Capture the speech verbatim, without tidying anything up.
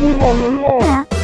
พูดบอกเลยว่า